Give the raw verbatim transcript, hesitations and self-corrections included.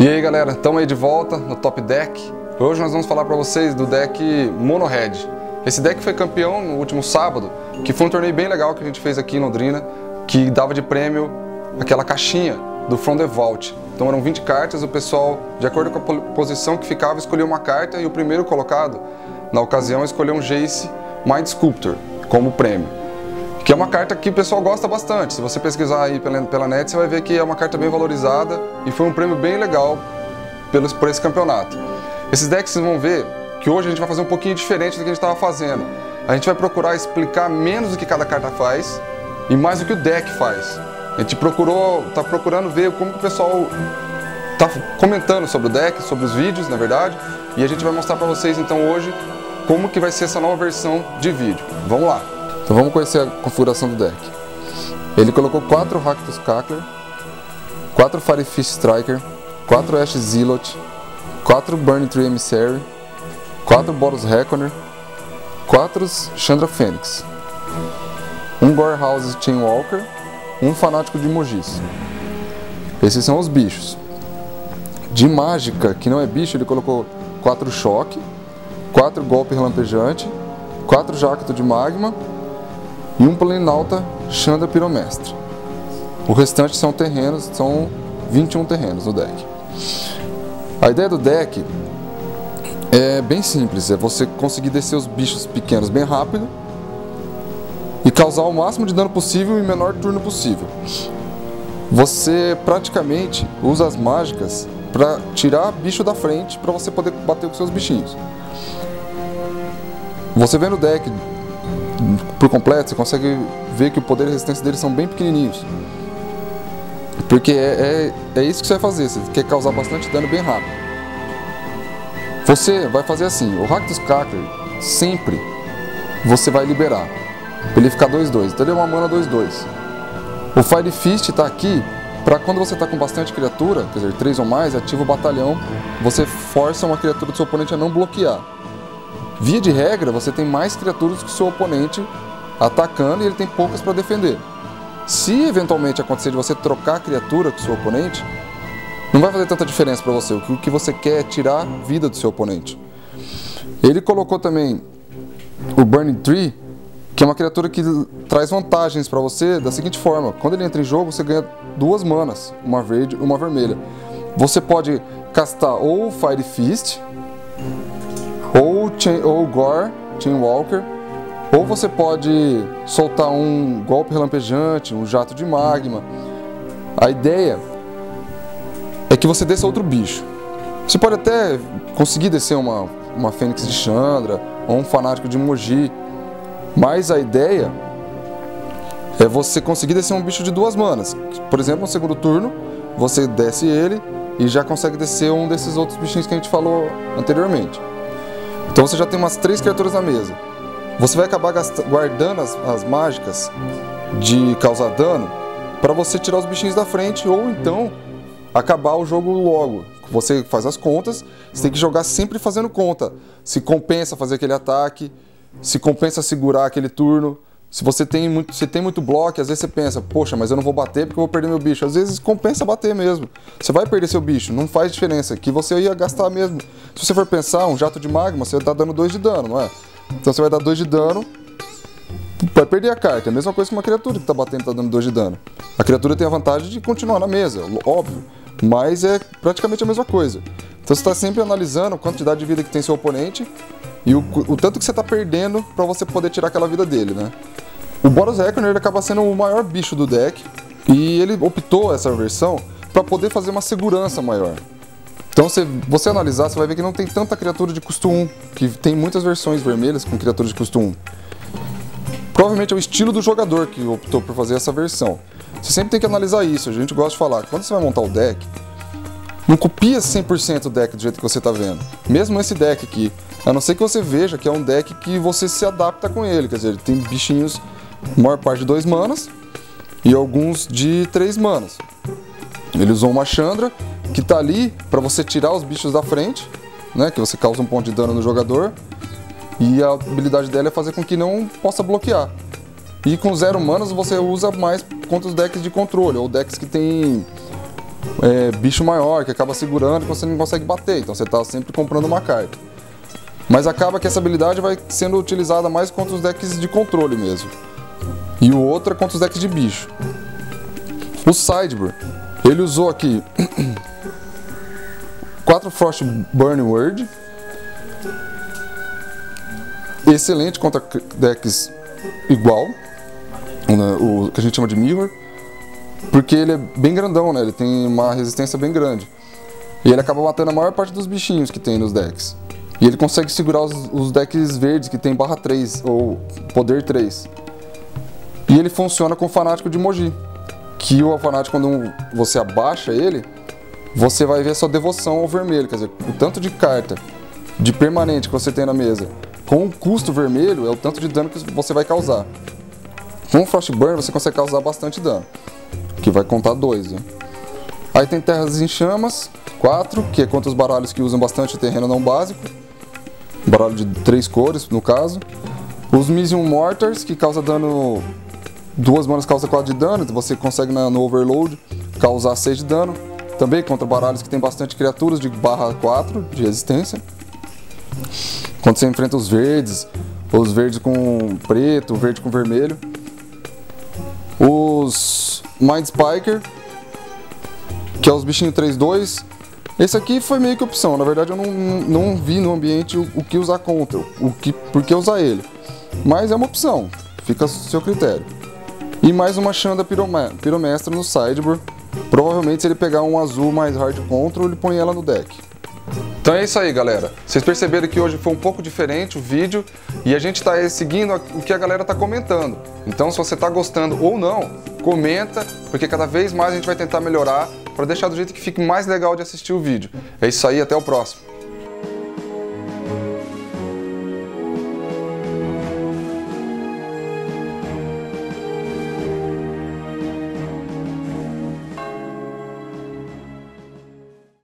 E aí galera, estamos aí de volta no Top Deck. Hoje nós vamos falar para vocês do deck MonoRed. Esse deck foi campeão no último sábado, que foi um torneio bem legal que a gente fez aqui em Londrina, que dava de prêmio aquela caixinha do From the Vault. Então eram vinte cartas, o pessoal, de acordo com a posição que ficava, escolheu uma carta e o primeiro colocado, na ocasião, escolheu um Jace Mind Sculptor como prêmio. Que é uma carta que o pessoal gosta bastante. Se você pesquisar aí pela, pela net, você vai ver que é uma carta bem valorizada e foi um prêmio bem legal pelos, por esse campeonato. Esses decks vocês vão ver que hoje a gente vai fazer um pouquinho diferente do que a gente estava fazendo. A gente vai procurar explicar menos do que cada carta faz e mais do que o deck faz. A gente procurou, tá procurando ver como que o pessoal tá comentando sobre o deck, sobre os vídeos, na verdade. E a gente vai mostrar para vocês então hoje como que vai ser essa nova versão de vídeo. Vamos lá! Então vamos conhecer a configuração do deck. Ele colocou quatro Rakdos Cackler, quatro Firefist Striker, quatro Ash Zealot, quatro Burning-Tree Emissary, quatro Boros Reckoner, quatro Chandra Fênix, um Gore-House Chainwalker, um Fanático de Mogis. Esses são os bichos. De mágica, que não é bicho, ele colocou quatro Choque, quatro Golpe Relampejante, quatro Jacto de Magma e um Planalta Chandra Piromestre. O restante são terrenos, são vinte e um terrenos no deck. A ideia do deck é bem simples, é você conseguir descer os bichos pequenos bem rápido e causar o máximo de dano possível em menor turno possível. Você praticamente usa as mágicas para tirar bicho da frente para você poder bater com seus bichinhos. Você vê no deck por completo, você consegue ver que o poder e a resistência deles são bem pequenininhos. Porque é, é, é isso que você vai fazer, você quer causar bastante dano bem rápido. Você vai fazer assim, o Rakdos Cackler, sempre você vai liberar, pra ele ficar dois dois, então ele é uma mana dois dois. O Firefist tá aqui, pra quando você tá com bastante criatura, quer dizer, três ou mais, ativa o batalhão, você força uma criatura do seu oponente a não bloquear. Via de regra, você tem mais criaturas que o seu oponente atacando e ele tem poucas para defender. Se eventualmente acontecer de você trocar a criatura com o seu oponente, não vai fazer tanta diferença para você. O que você quer é tirar a vida do seu oponente. Ele colocou também o Burning-Tree, que é uma criatura que traz vantagens para você da seguinte forma. Quando ele entra em jogo, você ganha duas manas, uma verde e uma vermelha. Você pode castar ou Fire Fist, ou, chain, ou Gore, Chainwalker, ou você pode soltar um golpe relampejante, um jato de magma. A ideia é que você desça outro bicho. Você pode até conseguir descer uma, uma Fênix de Chandra ou um Fanático de Mogi, mas a ideia é você conseguir descer um bicho de duas manas. Por exemplo, no segundo turno, você desce ele e já consegue descer um desses outros bichinhos que a gente falou anteriormente. Então você já tem umas três criaturas na mesa. Você vai acabar guardando as, as mágicas de causar dano para você tirar os bichinhos da frente ou então acabar o jogo logo. Você faz as contas, você tem que jogar sempre fazendo conta. Se compensa fazer aquele ataque, se compensa segurar aquele turno. Se você tem muito, se tem muito bloco, às vezes você pensa, poxa, mas eu não vou bater porque eu vou perder meu bicho. Às vezes compensa bater mesmo. Você vai perder seu bicho, não faz diferença, que você ia gastar mesmo. Se você for pensar, um jato de magma, você tá dando dois de dano, não é? Então você vai dar dois de dano, vai perder a carta. É a mesma coisa que uma criatura que tá batendo e tá dando dois de dano. A criatura tem a vantagem de continuar na mesa, óbvio, mas é praticamente a mesma coisa. Então você tá sempre analisando a quantidade de vida que tem seu oponente e o, o tanto que você está perdendo para você poder tirar aquela vida dele, né? O Boros Reckoner acaba sendo o maior bicho do deck e ele optou essa versão para poder fazer uma segurança maior. Então se você analisar, você vai ver que não tem tanta criatura de custo um, que tem muitas versões vermelhas com criatura de custo um. Provavelmente é o estilo do jogador que optou por fazer essa versão. Você sempre tem que analisar isso, a gente gosta de falar, quando você vai montar o deck, não copia cem por cento o deck do jeito que você está vendo. Mesmo esse deck aqui, a não ser que você veja que é um deck que você se adapta com ele. Quer dizer, ele tem bichinhos, a maior parte de dois manas e alguns de três manas. Ele usou uma Chandra, que está ali para você tirar os bichos da frente, né, que você causa um ponto de dano no jogador. E a habilidade dela é fazer com que não possa bloquear. E com zero manas você usa mais contra os decks de controle, ou decks que tem é, bicho maior, que acaba segurando e você não consegue bater, então você está sempre comprando uma carta. Mas acaba que essa habilidade vai sendo utilizada mais contra os decks de controle mesmo. E o outro é contra os decks de bicho. O sideboard, ele usou aqui quatro Frostburn Word. Excelente contra decks igual, o que a gente chama de mirror, porque ele é bem grandão, né? Ele tem uma resistência bem grande. E ele acaba matando a maior parte dos bichinhos que tem nos decks. E ele consegue segurar os, os decks verdes que tem barra três ou poder três. E ele funciona com o Fanático de Mogis, que o Fanático, quando você abaixa ele, você vai ver a sua devoção ao vermelho, quer dizer, o tanto de carta de permanente que você tem na mesa com o custo vermelho é o tanto de dano que você vai causar. Com o Frostburn você consegue causar bastante dano, que vai contar dois, né? Aí tem Terras em Chamas, quatro, que é contra os baralhos que usam bastante terreno não básico, baralho de três cores no caso. Os Mizzium Mortars, que causa dano, duas manas causa quatro de dano, você consegue no Overload causar seis de dano, também contra baralhos que tem bastante criaturas de barra quatro de resistência. Quando você enfrenta os verdes, os verdes com preto, o verde com vermelho. Os Mindspiker, que é os bichinhos três dois. Esse aqui foi meio que opção, na verdade eu não, não vi no ambiente o, o que usar contra, o que, por que usar ele. Mas é uma opção, fica a seu critério. E mais uma Chandra Pyromaster no sideboard. Provavelmente se ele pegar um azul mais hard control, ele põe ela no deck. Então é isso aí, galera. Vocês perceberam que hoje foi um pouco diferente o vídeo e a gente está seguindo o que a galera está comentando. Então se você está gostando ou não, comenta, porque cada vez mais a gente vai tentar melhorar para deixar do jeito que fique mais legal de assistir o vídeo. É isso aí, até o próximo.